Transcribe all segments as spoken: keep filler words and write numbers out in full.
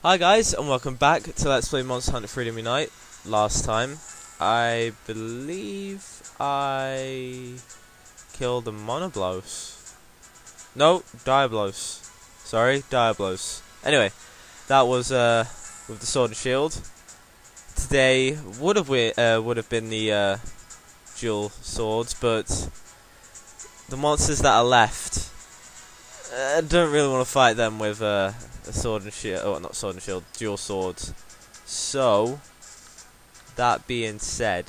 Hi guys, and welcome back to Let's Play Monster Hunter Freedom Unite. Last time, I believe I killed the Monoblos. No, Diablos. Sorry, Diablos. Anyway, that was uh, with the sword and shield. Today would have uh, would have been the uh, dual swords, but the monsters that are left, I don't really want to fight them with uh, a sword and shield. Oh, not sword and shield, dual swords. So, that being said,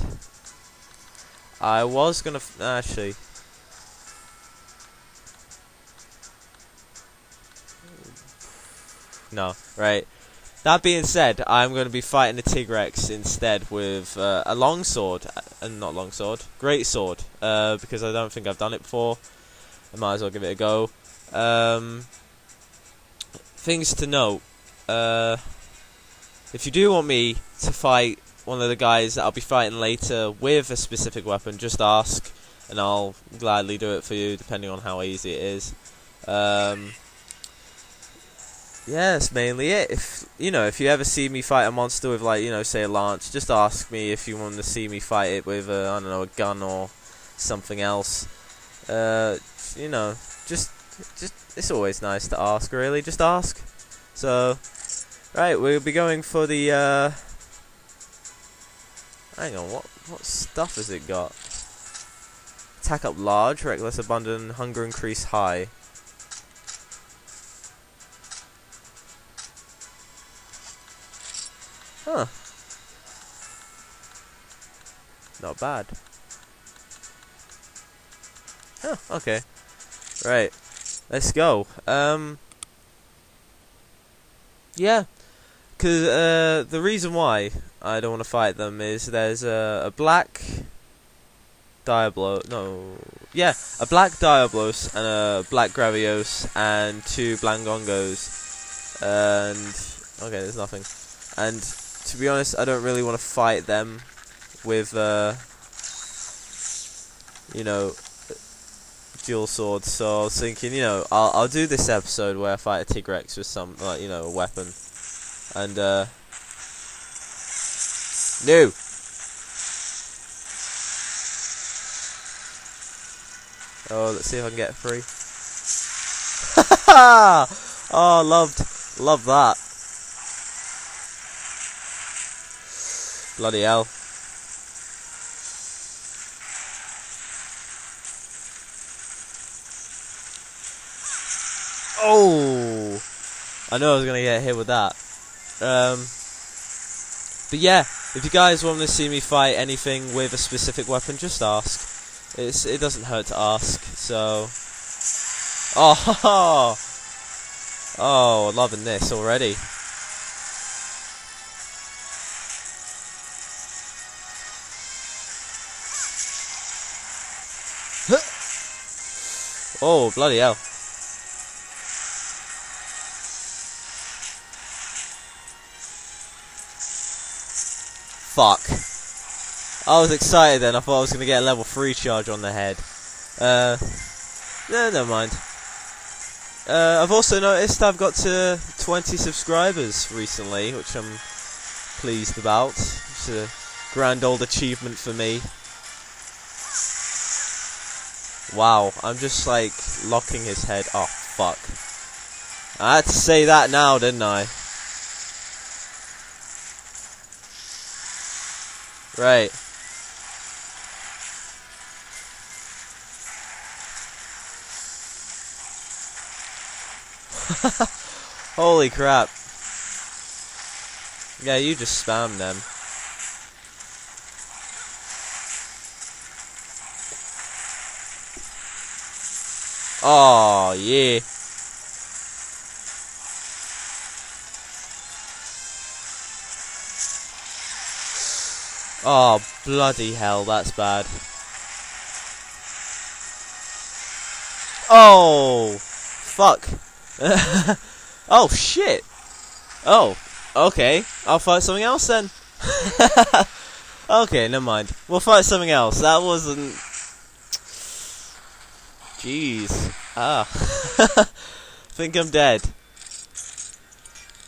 I was gonna f actually. No, right. That being said, I'm gonna be fighting the Tigrex instead with uh, a long sword, and uh, not long sword, great sword, uh, because I don't think I've done it before. I might as well give it a go. Um, things to note, uh, if you do want me to fight one of the guys that I'll be fighting later with a specific weapon, just ask and I'll gladly do it for you, depending on how easy it is. Um, yeah, that's mainly it. If you know, if you ever see me fight a monster with, like, you know, say a lance, just ask me if you want to see me fight it with a, I don't know, a gun or something else. Uh, you know, just Just, it's always nice to ask, really. Just ask. So, right, we'll be going for the, uh... Hang on, what what stuff has it got? Attack up large, reckless, abundant, hunger increase high. Huh. Not bad. Huh, okay. Right. Let's go. Um, yeah, because uh, the reason why I don't want to fight them is there's a, a black Diablo. No, yeah, a black Diablos and a black Gravios and two Blangongos. And okay, there's nothing. And to be honest, I don't really want to fight them with, uh, you know, dual sword, so I was thinking, you know, I'll, I'll do this episode where I fight a Tigrex with some, like, you know, a weapon, and, uh, no! Oh, let's see if I can get free. Ha ha! Oh, loved, love that. Bloody hell. Oh, I know I was gonna get hit with that. Um, but yeah, if you guys want to see me fight anything with a specific weapon, just ask. It's it doesn't hurt to ask. So, oh, oh, loving this already. Oh, bloody hell! Fuck. I was excited then, I thought I was going to get a level three charge on the head. Uh, no, never mind. Uh, I've also noticed I've got to twenty subscribers recently, which I'm pleased about. It's a grand old achievement for me. Wow, I'm just like locking his head. Oh, fuck. I had to say that now, didn't I? Right. Holy crap. Yeah, you just spammed them. Oh, yeah. Oh, bloody hell, that's bad. Oh, fuck. Oh, shit. Oh, okay. I'll fight something else then. Okay, never mind. We'll fight something else. That wasn't... Jeez. Ah. I think I'm dead.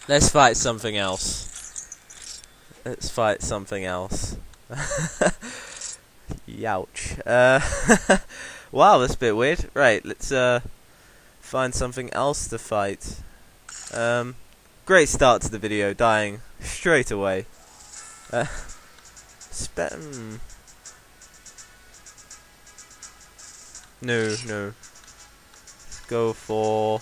Let's fight something else. Let's fight something else. Youch. Uh, wow, that's a bit weird. Right, let's uh, find something else to fight. Um, great start to the video, dying straight away. Uh, spam. No, no. Let's go for...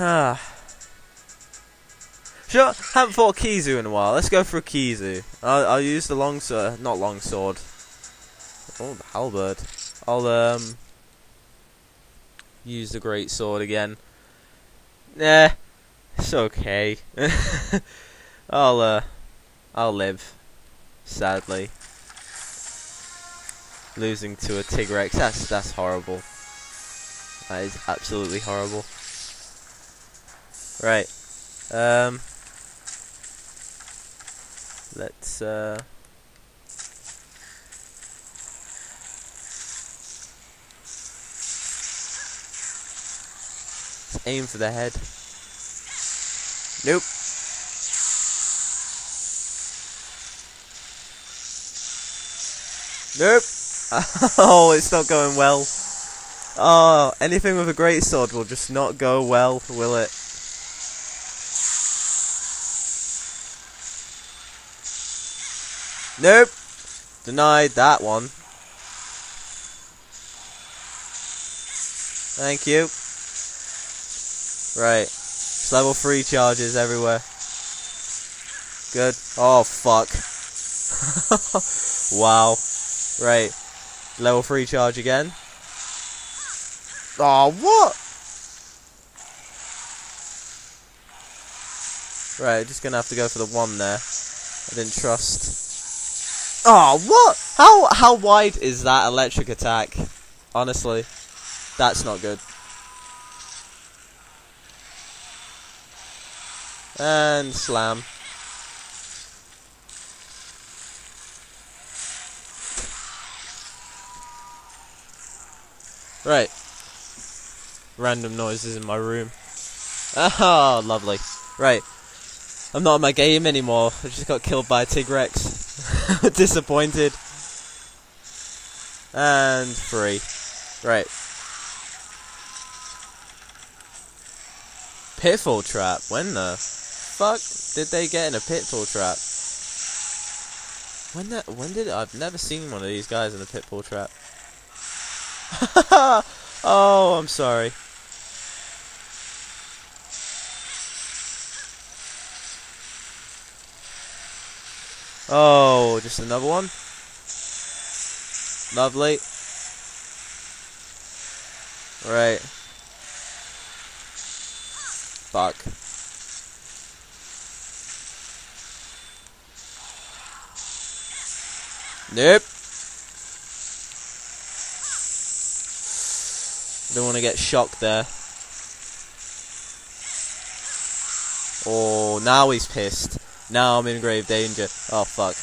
Ah. Sure, haven't fought Khezu in a while. Let's go for a Khezu. I'll, I'll use the long sword. Not long sword. Oh, the halberd. I'll um use the great sword again. Nah, it's okay. I'll uh, I'll live. Sadly, losing to a Tigrex. That's that's horrible. That is absolutely horrible. Right. Um. Let's uh let's aim for the head. Nope. Nope. Oh, it's not going well. Oh, anything with a greatsword will just not go well, will it? Nope. Denied that one. Thank you. Right. It's level three charges everywhere. Good. Oh, fuck. Wow. Right. Level three charge again. Oh, what? Right, just gonna have to go for the one there. I didn't trust. Oh, what? How how wide is that electric attack? Honestly, that's not good. And slam. Right. Random noises in my room. Oh, lovely. Right. I'm not in my game anymore. I just got killed by a Tigrex. Disappointed. And free. Right. Pitfall trap. When the fuck did they get in a pitfall trap? When that when did I've never seen one of these guys in a pitfall trap. Oh, I'm sorry. Oh, just another one. Lovely. Right. Fuck. Nope. Don't want to get shocked there. Oh, now he's pissed. Now I'm in grave danger. Oh, fuck.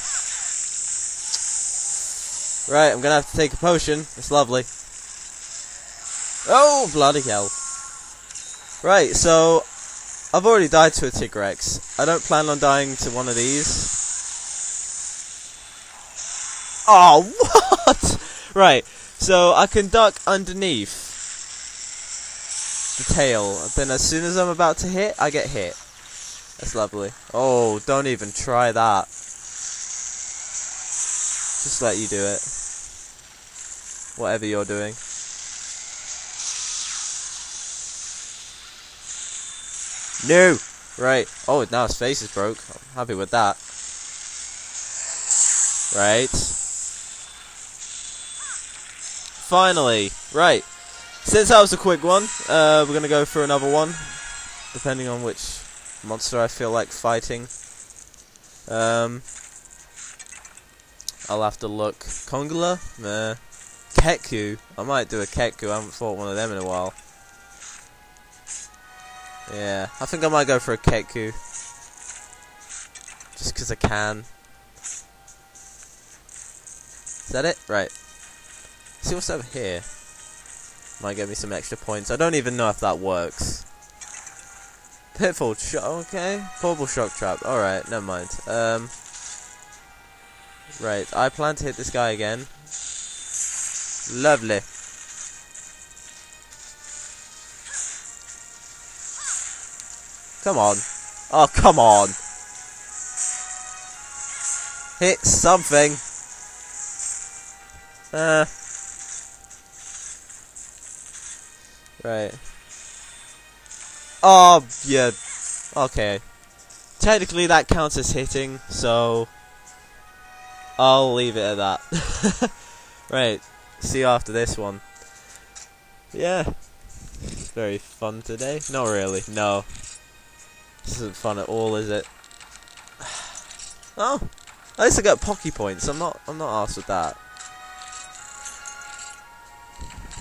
Right, I'm gonna have to take a potion. It's lovely. Oh, bloody hell. Right, so... I've already died to a Tigrex. I don't plan on dying to one of these. Oh, what? Right, so I can duck underneath the tail. Then as soon as I'm about to hit, I get hit. That's lovely. Oh, don't even try that. Just let you do it. Whatever you're doing. No! Right. Oh, now his face is broke. I'm happy with that. Right. Finally. Right. Since that was a quick one, uh, we're going to go for another one. Depending on which... monster I feel like fighting. Um, I'll have to look. Congalala? Nah. Khezu? I might do a Khezu. I haven't fought one of them in a while. Yeah. I think I might go for a Khezu. Just because I can. Is that it? Right. Let's see what's over here. Might get me some extra points. I don't even know if that works. Pitfall shot. Okay. Portable shock trap. Alright, never mind. Um, right. I plan to hit this guy again. Lovely. Come on. Oh, come on. Hit something. Uh. Right. Oh, yeah. Okay. Technically, that counts as hitting, so I'll leave it at that. Right. See you after this one. Yeah. Very fun today. Not really. No. This isn't fun at all, is it? Oh. At least I got Pocky points. I'm not. I'm not arsed with that.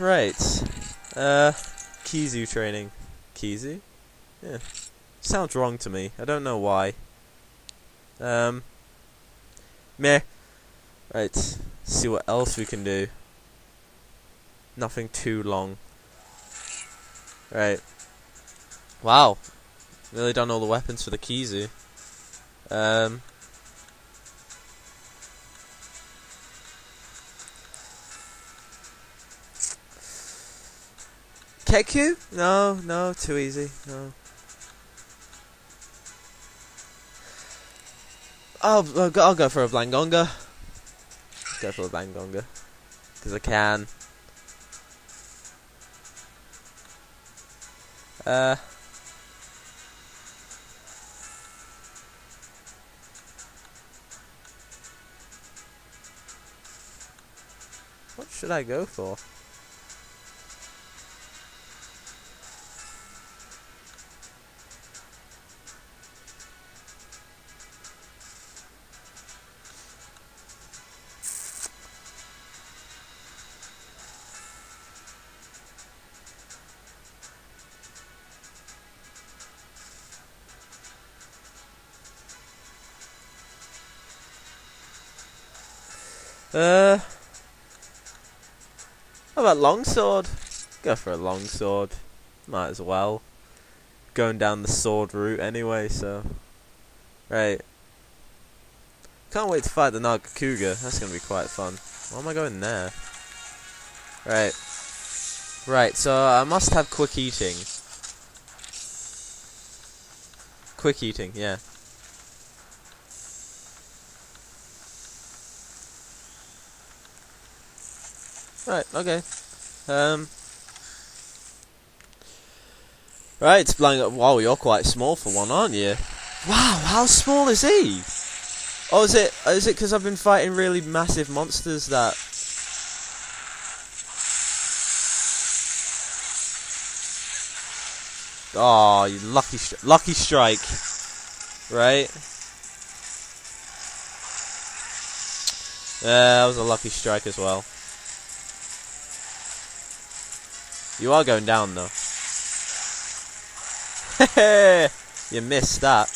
Right. Uh, Khezu training. Khezu? Yeah. Sounds wrong to me. I don't know why. Um. Meh. Right. Let's see what else we can do. Nothing too long. Right. Wow. Really done all the weapons for the Khezu. Um. Khezu? No, no, too easy. No. I'll, I'll go for a Blangonga. Go for a Blangonga. Because I can. Uh. What should I go for? Uh, how about longsword? Go for a longsword. Might as well. Going down the sword route anyway, so. Right. Can't wait to fight the Naga Cougar. That's gonna be quite fun. Why am I going there? Right. Right, so I must have quick eating. Quick eating, yeah. Right, okay. Um, right, it's Blangonga. Wow, you're quite small for one, aren't you? Wow, how small is he? Oh, is it? Is it because I've been fighting really massive monsters that? Oh, you lucky, stri lucky strike, right? Yeah, that was a lucky strike as well. You are going down, though. You missed that.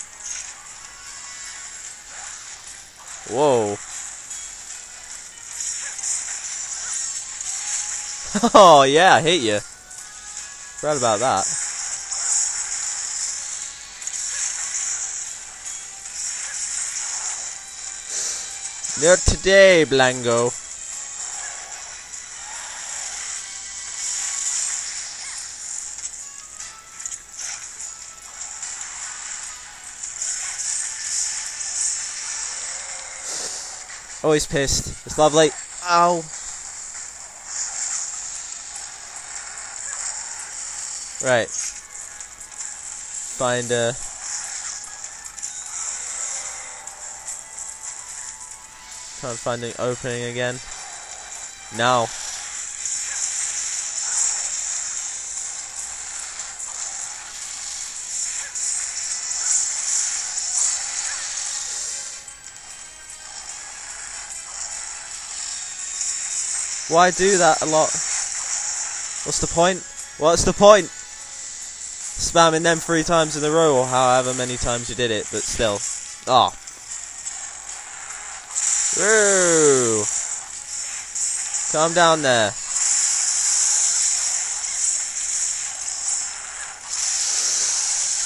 Whoa. Oh, yeah, I hit you. Forgot about that. Not today, Blango. Oh, he's pissed. It's lovely. Ow. Right. Find a. Try and find an opening again. Now. Why do that a lot? What's the point? What's the point? Spamming them three times in a row, or however many times you did it, but still. Ah. Woo! Calm down there.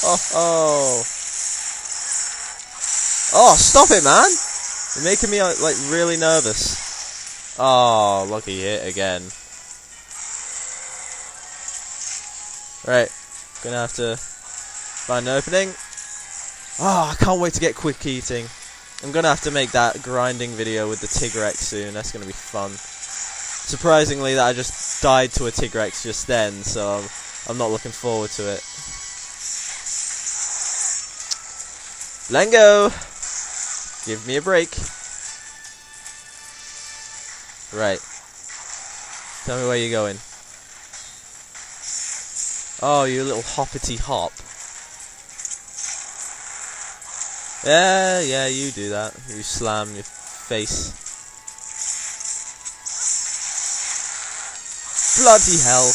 Oh, oh. Oh, stop it, man. You're making me, like, really nervous. Oh, lucky hit again. Right. Gonna have to find an opening. Oh, I can't wait to get quick eating. I'm gonna have to make that grinding video with the Tigrex soon. That's gonna be fun. Surprisingly, that I just died to a Tigrex just then, so I'm, I'm not looking forward to it. Blango! Give me a break. Right. Tell me where you're going. Oh, you little hoppity hop. Yeah, yeah, you do that. You slam your face. Bloody hell.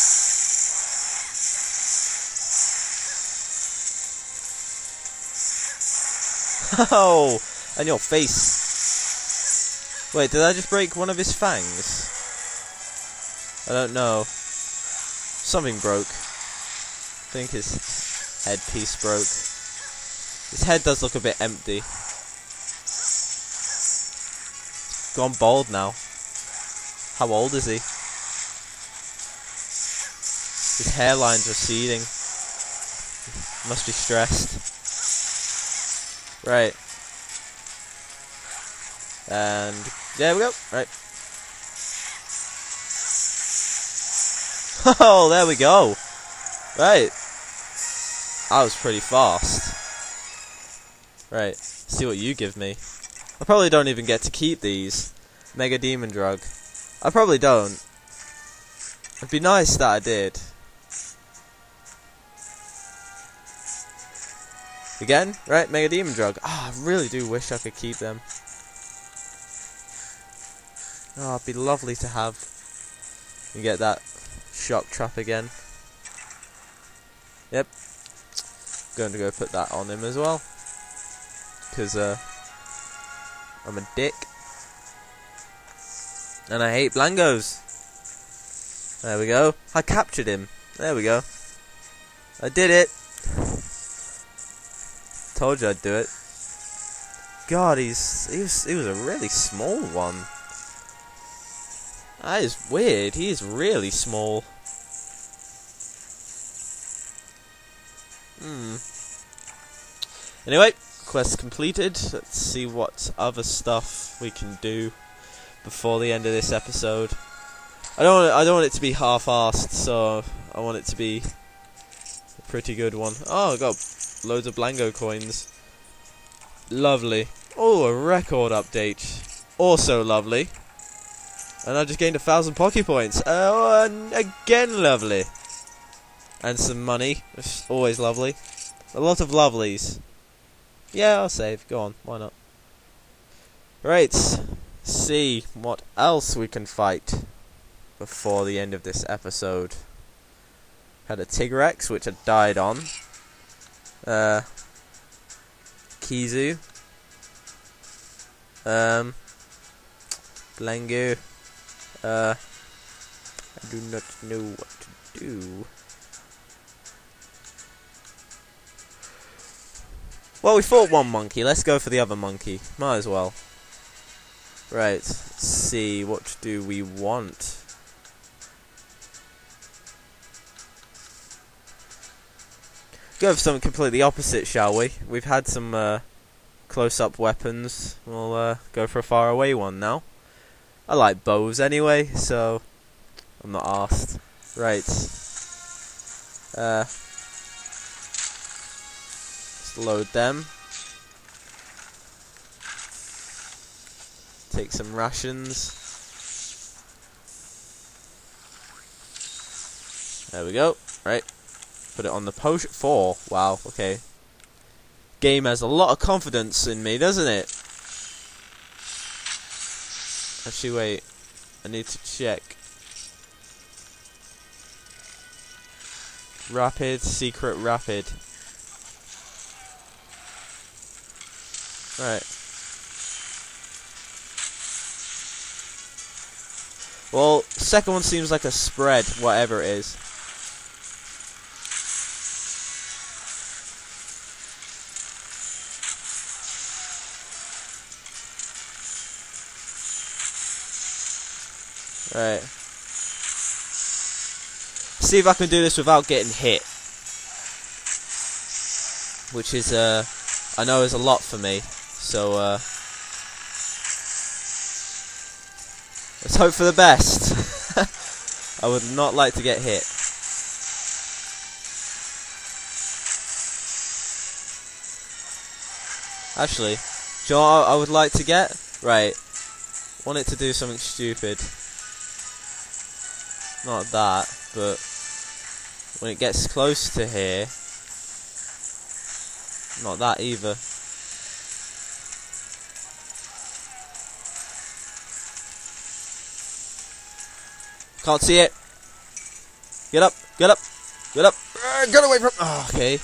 Oh! And your face. Wait, did I just break one of his fangs? I don't know. Something broke. I think his headpiece broke. His head does look a bit empty. He's gone bald now. How old is he? His hairline's receding. Must be stressed. Right. And there we go. Right. Oh, there we go. Right. That was pretty fast. Right. See what you give me. I probably don't even get to keep these. Mega Demon Drug. I probably don't. It'd be nice that I did. Again? Right, Mega Demon Drug. Ah, oh, I really do wish I could keep them. Oh, it'd be lovely to have. You get that shock trap again. Yep. Going to go put that on him as well. Because, uh, I'm a dick. And I hate Blangos. There we go. I captured him. There we go. I did it. Told you I'd do it. God, he's, he was, he was a really small one. That is weird. He is really small. Hmm. Anyway, quest completed. Let's see what other stuff we can do before the end of this episode. I don't. Want it, I don't want it to be half-assed, so I want it to be a pretty good one. Oh, I got loads of Blango coins. Lovely. Oh, a record update. Also lovely. And I just gained a thousand Poké Points. Oh, and again lovely. And some money. It's always lovely. A lot of lovelies. Yeah, I'll save. Go on. Why not? Right. See what else we can fight before the end of this episode. Had a Tigrex, which I died on. Uh, Khezu. Um, Blango. Uh, I do not know what to do. Well, we fought one monkey. Let's go for the other monkey. Might as well. Right. Let's see. What do we want? Go for something completely opposite, shall we? We've had some uh, close-up weapons. We'll uh, go for a far-away one now. I like bows anyway, so I'm not arsed. Right. Uh, let's load them. Take some rations. There we go. Right. Put it on the potion. Four. Wow, okay. Game has a lot of confidence in me, doesn't it? Actually, wait. I need to check. Rapid, secret, rapid. Right. Well, second one seems like a spread, whatever it is. Right. See if I can do this without getting hit. Which is, uh, I know is a lot for me. So, uh, let's hope for the best. I would not like to get hit. Actually, do you know what I would like to get? Right. Want it to do something stupid. Not that, but when it gets close to here, not that either. Can't see it. Get up, get up, get up. Uh, get away from. Oh, okay,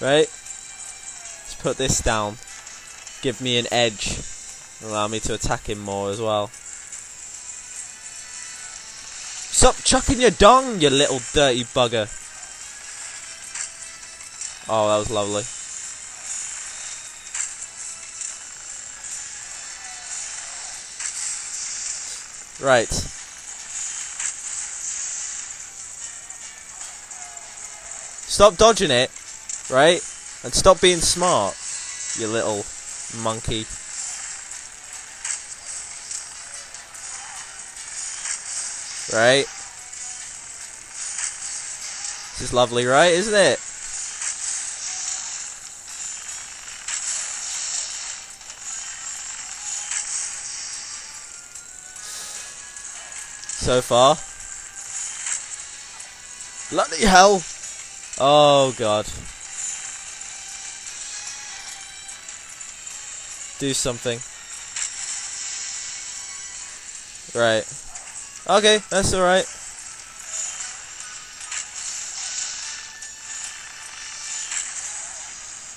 right. Let's put this down. Give me an edge. Allow me to attack him more as well. Stop chucking your dung, you little dirty bugger. Oh, that was lovely. Right. Stop dodging it, right? And stop being smart, you little monkey. Right? This is lovely, right? Isn't it? So far. Bloody hell! Oh, God. Do something. Right. Okay, that's alright.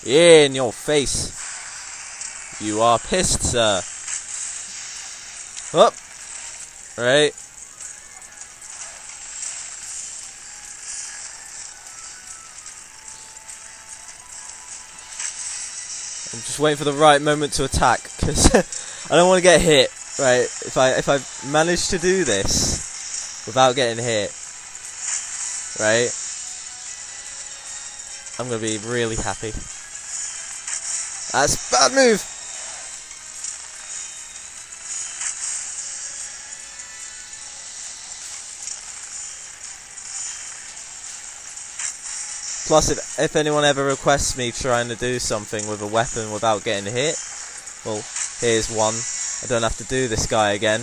Yeah, in your face. You are pissed, sir. Up. Oh. Right. I'm just waiting for the right moment to attack, because I don't want to get hit. Right, if I if I manage to do this without getting hit, right, I'm gonna be really happy. That's a bad move. Plus, if if anyone ever requests me trying to do something with a weapon without getting hit, well, here's one. I don't have to do this guy again.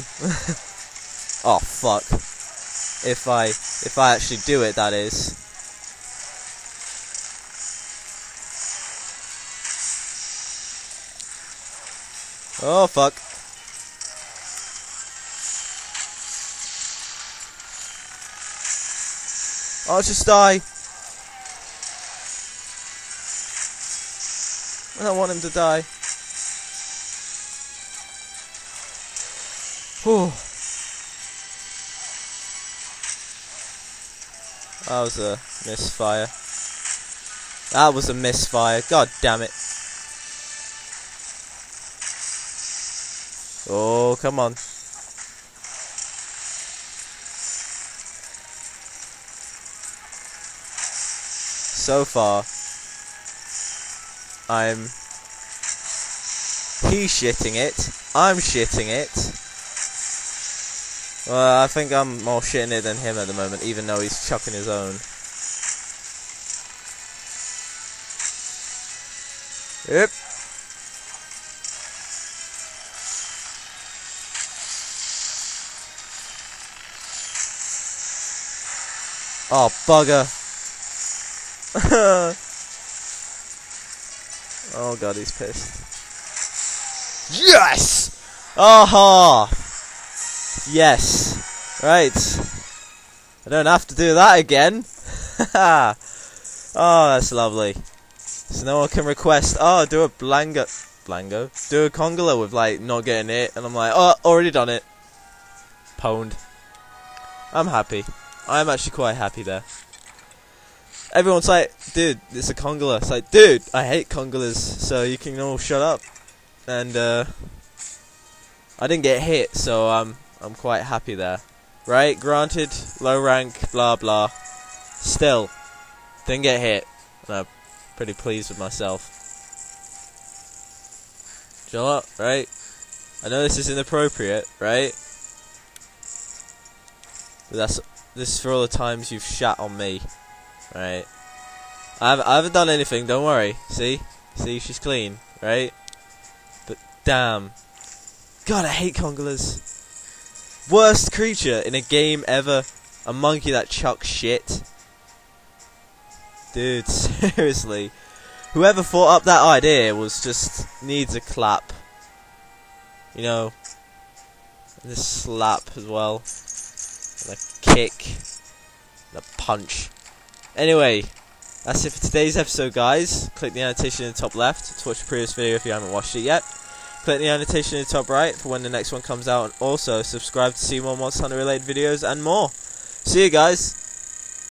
Oh fuck! If I if I actually do it, that is. Oh fuck! I'll just die. I don't want him to die. Whew. That was a misfire. That was a misfire. God damn it. Oh, come on. So far, I'm... He's shitting it. I'm shitting it. Well, I think I'm more shitting it than him at the moment, even though he's chucking his own. Yep. Oh, bugger. Oh, God, he's pissed. Yes! Aha! Yes. Right. I don't have to do that again. Oh, that's lovely. So no one can request, oh, do a Blango. Blango? Do a Congalala with, like, not getting it. And I'm like, oh, already done it. Pwned. I'm happy. I'm actually quite happy there. Everyone's like, dude, it's a Congalala. It's like, dude, I hate Congalas, so you can all shut up. And, uh... I didn't get hit, so, um... I'm quite happy there. Right? Granted, low rank, blah blah. Still, didn't get hit. And I'm pretty pleased with myself. Do you know what? Right? I know this is inappropriate, right? But that's this is for all the times you've shat on me, right? I haven't, I haven't done anything. Don't worry. See, see, she's clean, right? But damn, God, I hate congalas. Worst creature in a game ever. A monkey that chucks shit. Dude, seriously. Whoever thought up that idea was just needs a clap. You know, and a slap as well, and a kick, and a punch. Anyway, that's it for today's episode, guys. Click the annotation in the top left to watch the previous video if you haven't watched it yet. Click the annotation in the top right for when the next one comes out, and also subscribe to see more Monster Hunter related videos and more. See you guys!